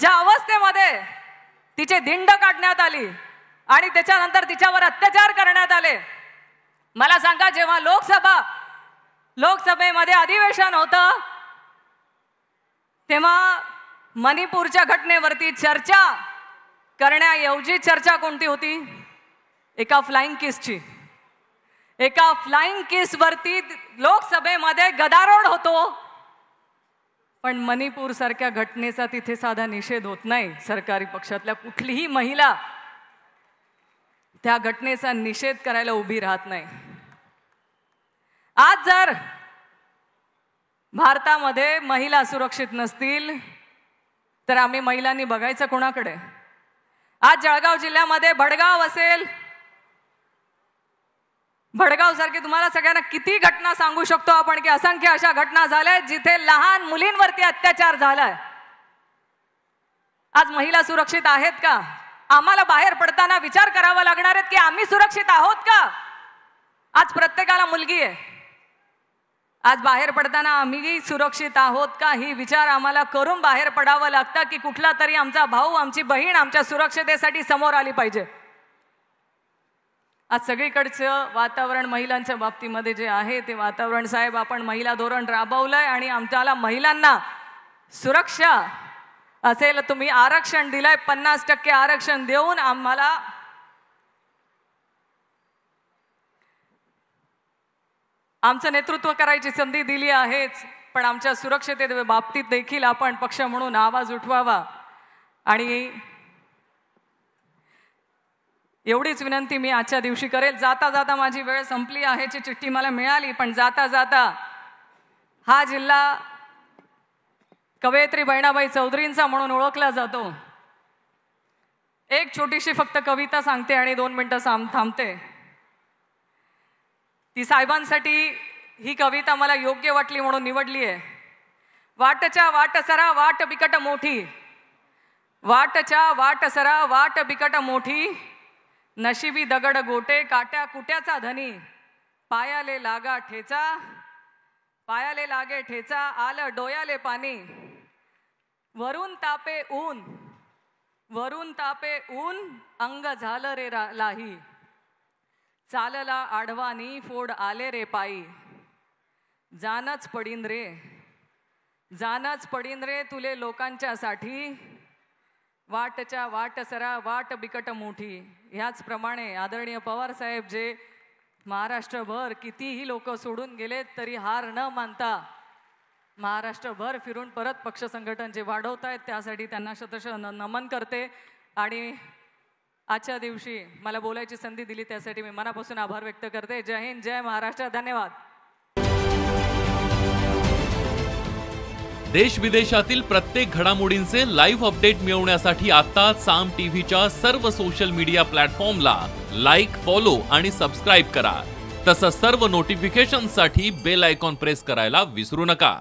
ज्या अवस्थेमध्ये तिचे धिंड काढण्यात आली आणि त्याच्यानंतर तिच्यावर अत्याचार करण्यात आले। मला सांगा जेव्हा लोकसभेमध्ये अधिवेशन होतं तेव्हा मणिपूरच्या घटनेवरती चर्चा करण्याऐवजी चर्चा कोणती होती? एका फ्लाइंग किसची। एका फ्लाइंग किस वरती लोकसभेमध्ये गदारोळ होतो पण मणिपूर सारख्या घटनेचा तिथे साधा निषेध होत नाही। सरकारी पक्षातल्या कुठलीही महिला त्या घटनेचा निषेध करायला उभी राहत नाही। आज जर भारतामध्ये महिला सुरक्षित नसतील तर आम्ही महिलांनी बघायचं कोणाकडे? आज जळगाव जिल्ह्यामध्ये भडगाव असेल, भडगाव सारखी तुम्हाला सगळ्यांना किती घटना सांगू शकतो आपण की असंख्य अशा घटना झाल्या जिथे लहान मुलींवरती अत्याचार झालाय। आज महिला सुरक्षित आहेत का? आम्हाला बाहेर पडताना विचार करावा लागणार आहे की आम्ही सुरक्षित आहोत का? आज प्रत्येकाला मुलगी आहे, आज बाहेर पडताना आम्ही सुरक्षित आहोत का ही विचार आम्हाला करून बाहेर पडावं लागतं की कुठला तरी आमचा भाऊ, आमची बहीण आमच्या सुरक्षिततेसाठी समोर आली पाहिजे। आज सगळीकडचं वातावरण महिलांच्या बाबतीमध्ये जे आहे ते वातावरण साहेब आपण महिला धोरण राबवलंय आणि आमच्याला महिलांना सुरक्षा असेल तुम्ही आरक्षण दिलंय 50% आरक्षण देऊन आम्हाला आमचं नेतृत्व करायची संधी दिली आहेच पण आमच्या सुरक्षितते बाबतीत देखील आपण पक्ष म्हणून आवाज उठवावा आणि एवढीच विनंती मी आजच्या दिवशी करेल। जाता जाता माझी वेळ संपली आहे, जी चिठ्ठी मला मिळाली पण जाता जाता हा जिल्हा कवयित्री बहिणाबाई चौधरींचा म्हणून ओळखला जातो। एक छोटीशी फक्त कविता सांगते आणि 2 मिनिटं थांबते। ती साहेबांसाठी ही कविता मला योग्य वाटली म्हणून निवडली आहे। वाटच्या वाटसरा वाट बिकट मोठी, वाटच्या वाटसरा वाट बिकट मोठी, नशिबी दगड गोटे काट्या कुट्याचा धनी, पायाले लागा ठेचा, पायाले लागे ठेचा, आलं डोयाले पाणी, वरून तापे ऊन, वरून तापे ऊन, अंग झालं रे लाही, चालला आडवानी फोड आले रे पायी, जानच पडीन रे, जानच पडीन रे तुले लोकांच्यासाठी, वाटच्या वाटसरा वाट बिकट मोठी। ह्याचप्रमाणे आदरणीय पवार साहेब जे महाराष्ट्रभर कितीही लोक सोडून गेले तरी हार न मानता महाराष्ट्रभर फिरून परत पक्ष संघटन जे वाढवत आहेत त्यासाठी त्यांना शतशः नमन करते आणि आजच्या दिवशी मला बोलायची संधी दिली त्यासाठी मी मनापासून आभार व्यक्त करते। जय हिंद, जय महाराष्ट्र, धन्यवाद। देश विदेशातील प्रत्येक घडामोडींचे लाईव्ह अपडेट मिळवण्यासाठी आता साम टीव्हीच्या सर्व सोशल मीडिया प्लॅटफॉर्मला लाईक, फॉलो आणि सबस्क्राईब करा। तसंच सर्व नोटिफिकेशनसाठी बेल आयकॉन प्रेस करायला विसरू नका।